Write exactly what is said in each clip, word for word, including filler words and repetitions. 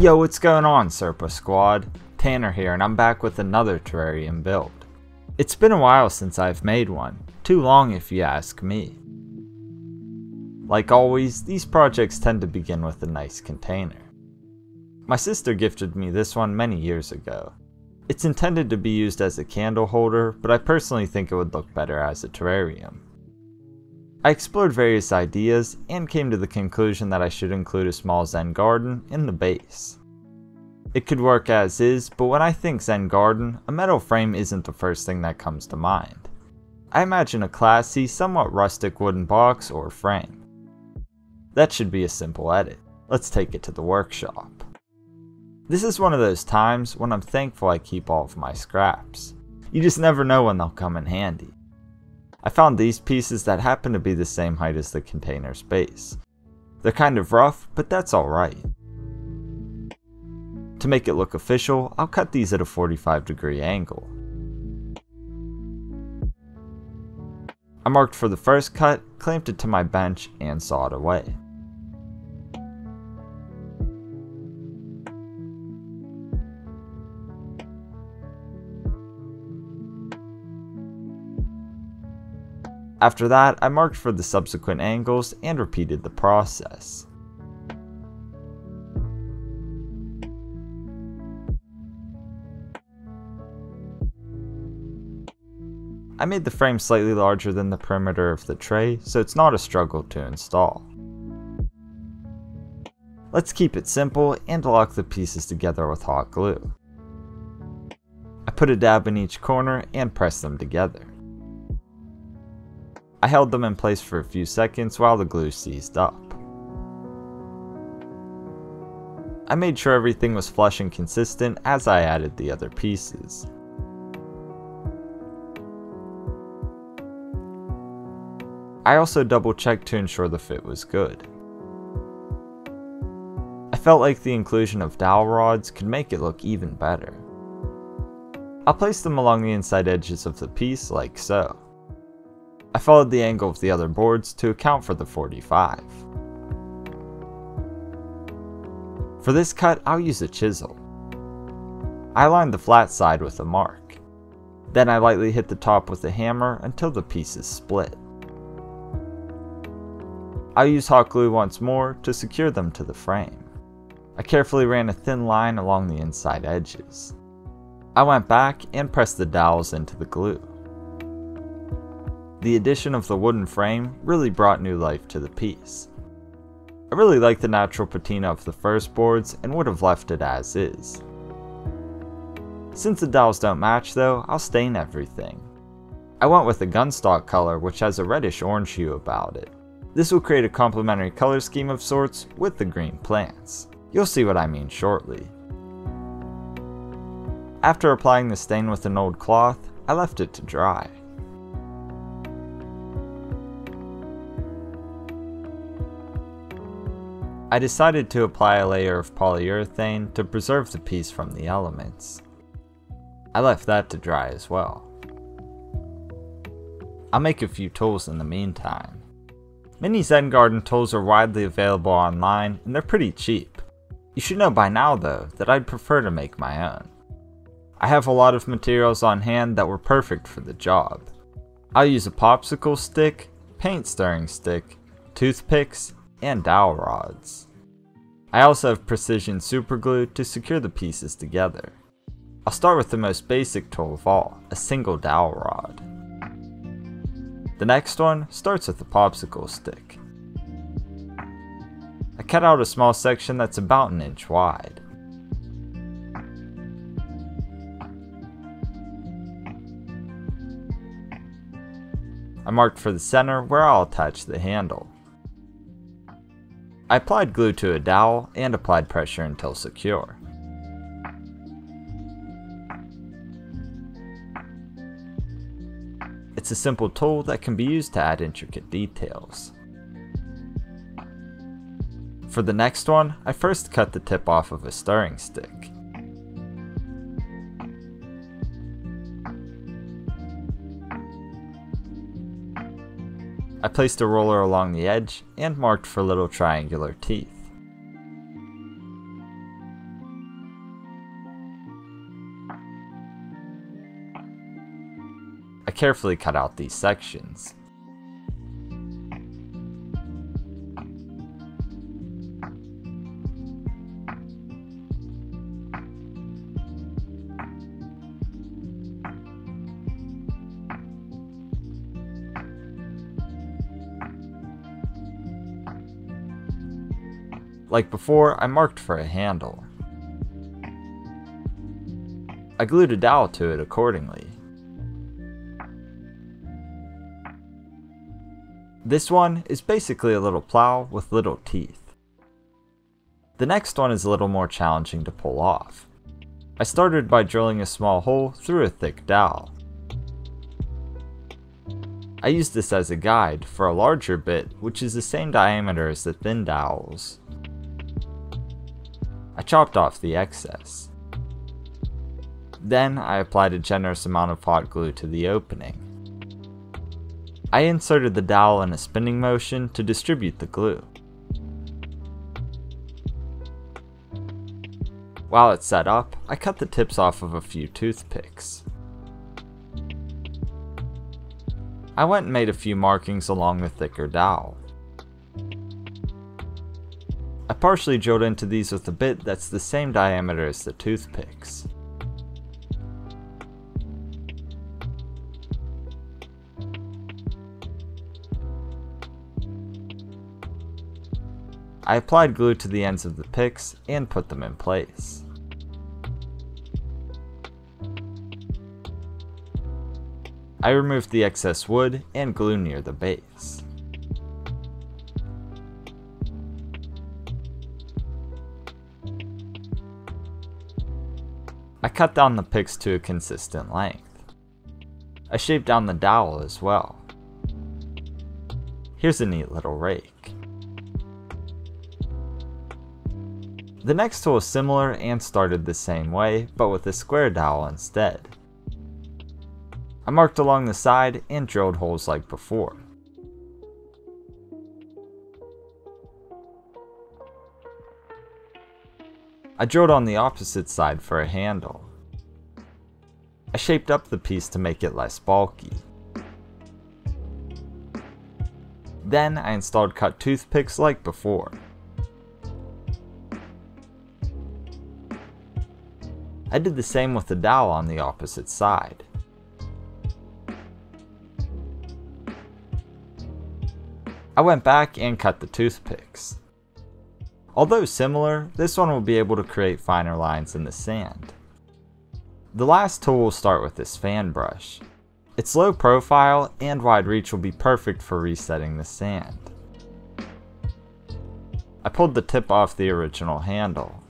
Yo, what's going on, Serpa Squad? Tanner here, and I'm back with another terrarium build. It's been a while since I've made one, too long if you ask me. Like always, these projects tend to begin with a nice container. My sister gifted me this one many years ago. It's intended to be used as a candle holder, but I personally think it would look better as a terrarium. I explored various ideas and came to the conclusion that I should include a small Zen garden in the base. It could work as is, but when I think Zen garden, a metal frame isn't the first thing that comes to mind. I imagine a classy, somewhat rustic wooden box or frame. That should be a simple edit. Let's take it to the workshop. This is one of those times when I'm thankful I keep all of my scraps. You just never know when they'll come in handy. I found these pieces that happen to be the same height as the container's base. They're kind of rough, but that's alright. To make it look official, I'll cut these at a forty-five degree angle. I marked for the first cut, clamped it to my bench, and sawed away. After that, I marked for the subsequent angles and repeated the process. I made the frame slightly larger than the perimeter of the tray, so it's not a struggle to install. Let's keep it simple and lock the pieces together with hot glue. I put a dab in each corner and pressed them together. I held them in place for a few seconds while the glue seized up. I made sure everything was flush and consistent as I added the other pieces. I also double checked to ensure the fit was good. I felt like the inclusion of dowel rods could make it look even better. I'll place them along the inside edges of the piece like so. I followed the angle of the other boards to account for the forty-five. For this cut, I'll use a chisel. I lined the flat side with a mark. Then I lightly hit the top with a hammer until the pieces split. I'll use hot glue once more to secure them to the frame. I carefully ran a thin line along the inside edges. I went back and pressed the dowels into the glue. The addition of the wooden frame really brought new life to the piece. I really like the natural patina of the first boards and would have left it as is. Since the dowels don't match though, I'll stain everything. I went with a gunstock color which has a reddish orange hue about it. This will create a complementary color scheme of sorts with the green plants. You'll see what I mean shortly. After applying the stain with an old cloth, I left it to dry. I decided to apply a layer of polyurethane to preserve the piece from the elements. I left that to dry as well. I'll make a few tools in the meantime. Mini Zen garden tools are widely available online and they're pretty cheap. You should know by now though that I'd prefer to make my own. I have a lot of materials on hand that were perfect for the job. I'll use a popsicle stick, paint stirring stick, toothpicks, and dowel rods. I also have precision superglue to secure the pieces together. I'll start with the most basic tool of all, a single dowel rod. The next one starts with the popsicle stick. I cut out a small section that's about an inch wide. I marked for the center where I'll attach the handle. I applied glue to a dowel and applied pressure until secure. It's a simple tool that can be used to add intricate details. For the next one, I first cut the tip off of a stirring stick. I placed a roller along the edge and marked for little triangular teeth. carefully cut out these sections. Like before, I marked for a handle. I glued a dowel to it accordingly. This one is basically a little plow with little teeth. The next one is a little more challenging to pull off. I started by drilling a small hole through a thick dowel. I used this as a guide for a larger bit, which is the same diameter as the thin dowels. I chopped off the excess. Then I applied a generous amount of hot glue to the opening. I inserted the dowel in a spinning motion to distribute the glue. While it's set up, I cut the tips off of a few toothpicks. I went and made a few markings along the thicker dowel. I partially drilled into these with a bit that's the same diameter as the toothpicks. I applied glue to the ends of the picks and put them in place. I removed the excess wood and glue near the base. I cut down the picks to a consistent length. I shaved down the dowel as well. Here's a neat little rake. The next tool is similar and started the same way, but with a square dowel instead. I marked along the side and drilled holes like before. I drilled on the opposite side for a handle. I shaped up the piece to make it less bulky. Then I installed cut toothpicks like before. I did the same with the dowel on the opposite side. I went back and cut the toothpicks. Although similar, this one will be able to create finer lines in the sand. The last tool will start with this fan brush. Its low profile and wide reach will be perfect for resetting the sand. I pulled the tip off the original handle.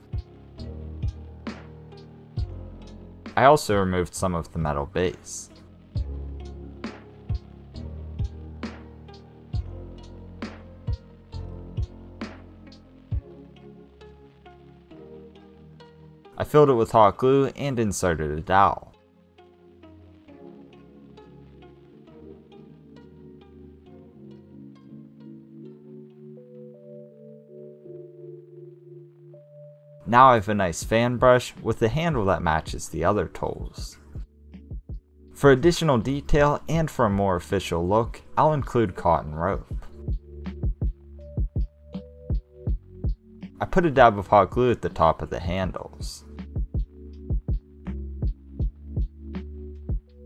I also removed some of the metal base. I filled it with hot glue and inserted a dowel. Now I have a nice fan brush with a handle that matches the other tools. For additional detail and for a more official look, I'll include cotton rope. I put a dab of hot glue at the top of the handles.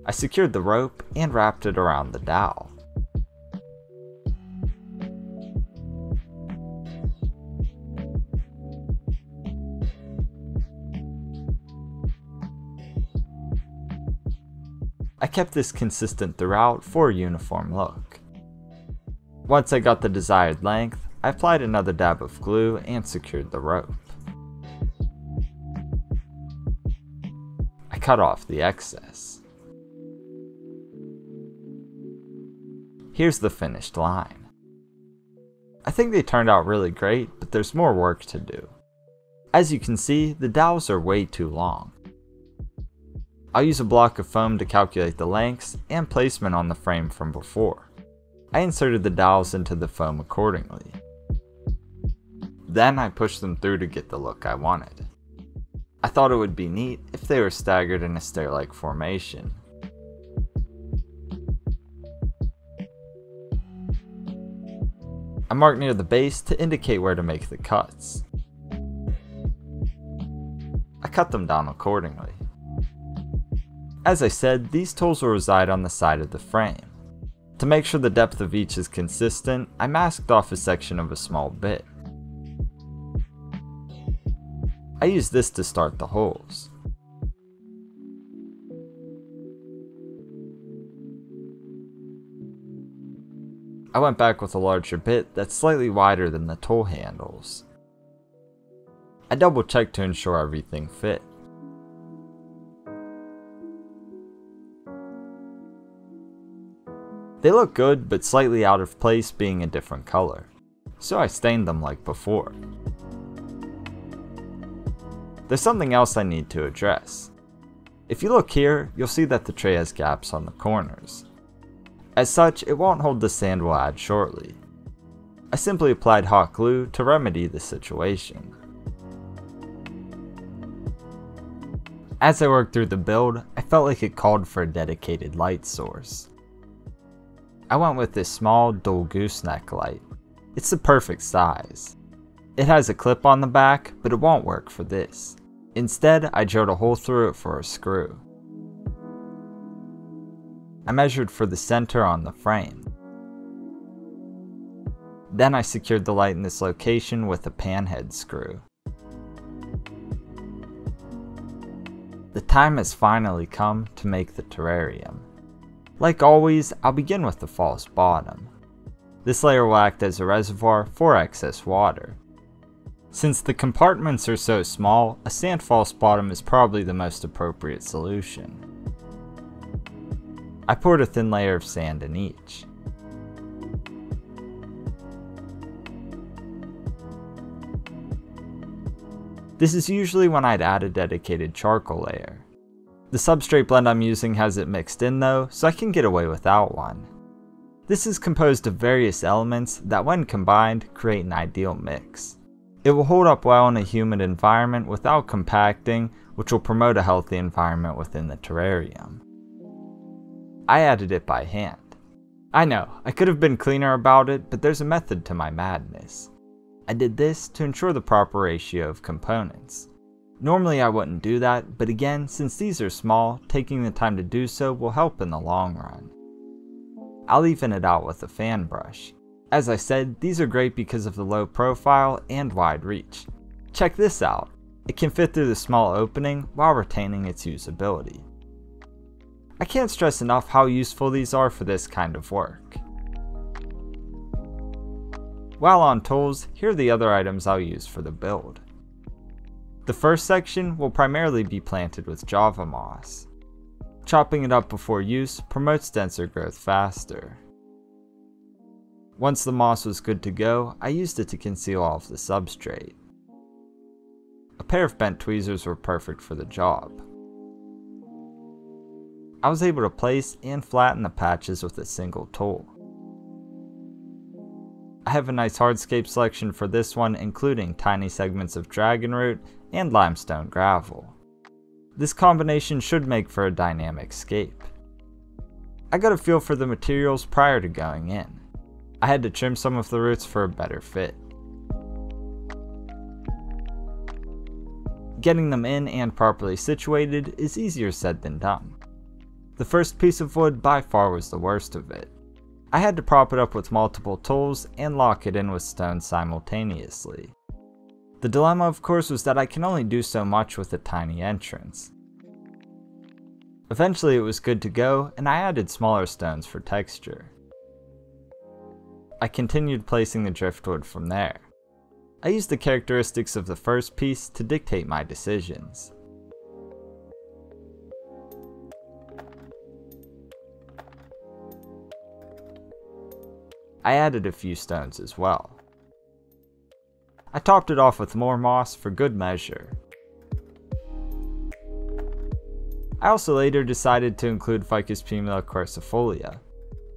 I secured the rope and wrapped it around the dowel. I kept this consistent throughout for a uniform look. Once I got the desired length, I applied another dab of glue and secured the rope. I cut off the excess. Here's the finished line. I think they turned out really great, but there's more work to do. As you can see, the dowels are way too long. I'll use a block of foam to calculate the lengths and placement on the frame from before. I inserted the dowels into the foam accordingly. Then I pushed them through to get the look I wanted. I thought it would be neat if they were staggered in a stair-like formation. I mark near the base to indicate where to make the cuts. I cut them down accordingly. As I said, these tools will reside on the side of the frame. To make sure the depth of each is consistent, I masked off a section of a small bit. I used this to start the holes. I went back with a larger bit that's slightly wider than the tool handles. I double checked to ensure everything fit. They look good, but slightly out of place being a different color, so I stained them like before. There's something else I need to address. If you look here, you'll see that the tray has gaps on the corners. As such, it won't hold the sand we'll add shortly. I simply applied hot glue to remedy the situation. As I worked through the build, I felt like it called for a dedicated light source. I went with this small, dual gooseneck light. It's the perfect size. It has a clip on the back, but it won't work for this. Instead, I drilled a hole through it for a screw. I measured for the center on the frame. Then I secured the light in this location with a panhead screw. The time has finally come to make the terrarium. Like always, I'll begin with the false bottom. This layer will act as a reservoir for excess water. Since the compartments are so small, a sand false bottom is probably the most appropriate solution. I poured a thin layer of sand in each. This is usually when I'd add a dedicated charcoal layer. The substrate blend I'm using has it mixed in though, so I can get away without one. This is composed of various elements that when combined, create an ideal mix. It will hold up well in a humid environment without compacting, which will promote a healthy environment within the terrarium. I added it by hand. I know, I could have been cleaner about it, but there's a method to my madness. I did this to ensure the proper ratio of components. Normally I wouldn't do that, but again, since these are small, taking the time to do so will help in the long run. I'll even it out with a fan brush. As I said, these are great because of the low profile and wide reach. Check this out. It can fit through the small opening while retaining its usability. I can't stress enough how useful these are for this kind of work. While on tools, here are the other items I'll use for the build. The first section will primarily be planted with Java moss. Chopping it up before use promotes denser growth faster. Once the moss was good to go, I used it to conceal all of the substrate. A pair of bent tweezers were perfect for the job. I was able to place and flatten the patches with a single tool. I have a nice hardscape selection for this one, including tiny segments of dragon root and limestone gravel. This combination should make for a dynamic scape. I got a feel for the materials prior to going in. I had to trim some of the roots for a better fit. Getting them in and properly situated is easier said than done. The first piece of wood by far was the worst of it. I had to prop it up with multiple tools and lock it in with stones simultaneously. The dilemma, of course, was that I can only do so much with a tiny entrance. Eventually it was good to go, and I added smaller stones for texture. I continued placing the driftwood from there. I used the characteristics of the first piece to dictate my decisions. I added a few stones as well. I topped it off with more moss for good measure. I also later decided to include Ficus pumila quercifolia.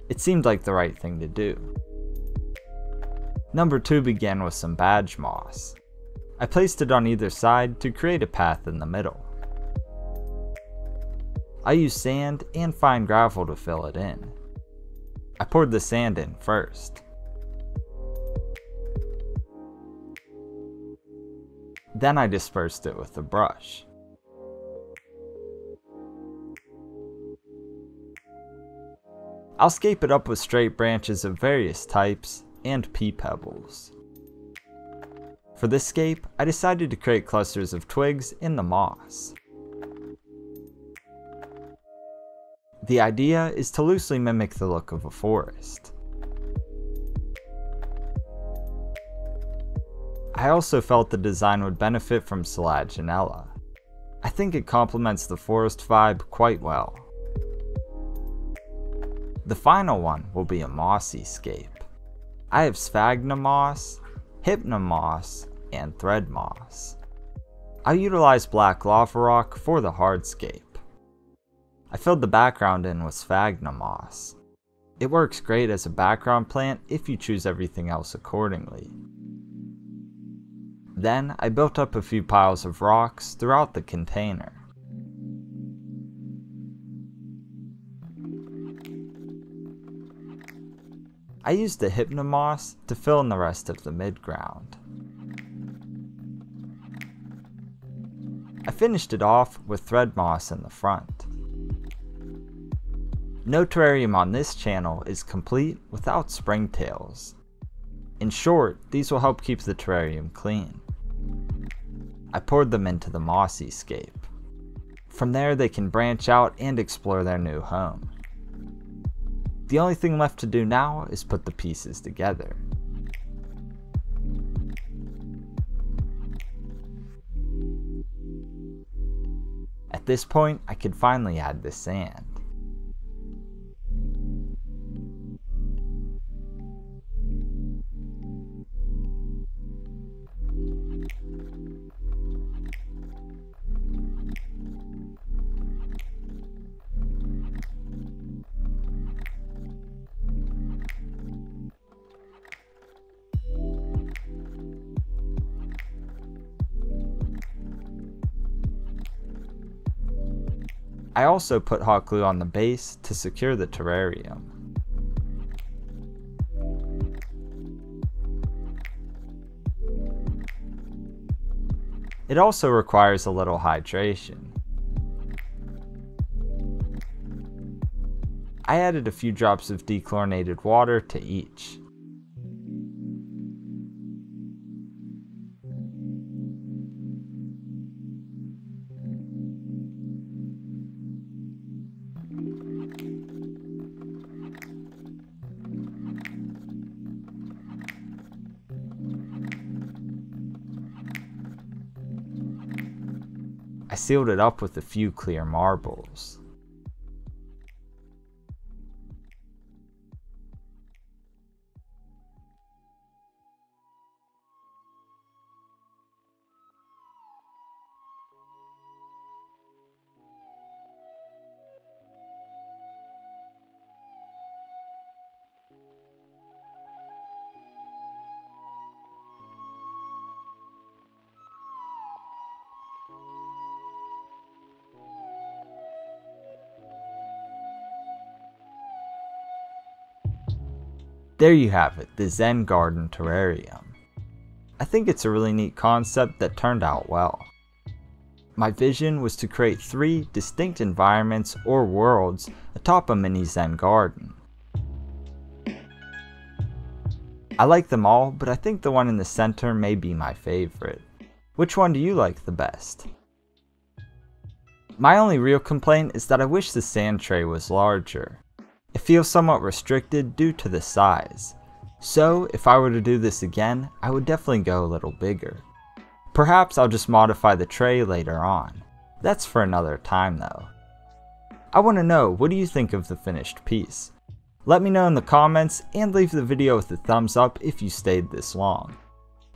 It seemed like the right thing to do. Number two began with some badge moss. I placed it on either side to create a path in the middle. I used sand and fine gravel to fill it in. I poured the sand in first. Then I dispersed it with a brush. I'll scape it up with straight branches of various types and pea pebbles. For this scape, I decided to create clusters of twigs in the moss. The idea is to loosely mimic the look of a forest. I also felt the design would benefit from Salaginella. I think it complements the forest vibe quite well. The final one will be a mossy scape. I have Sphagnum Moss, Hypnum Moss, and Thread Moss. I utilize black Lava Rock for the hardscape. I filled the background in with Sphagnum Moss. It works great as a background plant if you choose everything else accordingly. Then I built up a few piles of rocks throughout the container. I used the Hypnum Moss to fill in the rest of the midground. I finished it off with Thread Moss in the front. No terrarium on this channel is complete without springtails. In short, these will help keep the terrarium clean. I poured them into the mossy scape. From there they can branch out and explore their new home. The only thing left to do now is put the pieces together. At this point, I could finally add the sand. I also put hot glue on the base to secure the terrarium. It also requires a little hydration. I added a few drops of dechlorinated water to each. I sealed it up with a few clear marbles. There you have it, the Zen Garden Terrarium. I think it's a really neat concept that turned out well. My vision was to create three distinct environments or worlds atop a mini Zen garden. I like them all, but I think the one in the center may be my favorite. Which one do you like the best? My only real complaint is that I wish the sand tray was larger. It feels somewhat restricted due to the size, so if I were to do this again, I would definitely go a little bigger. Perhaps I'll just modify the tray later on. That's for another time though. I want to know, what do you think of the finished piece? Let me know in the comments and leave the video with a thumbs up if you stayed this long.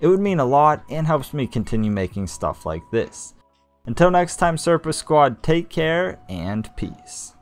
It would mean a lot and helps me continue making stuff like this. Until next time, Serpa Squad, take care and peace.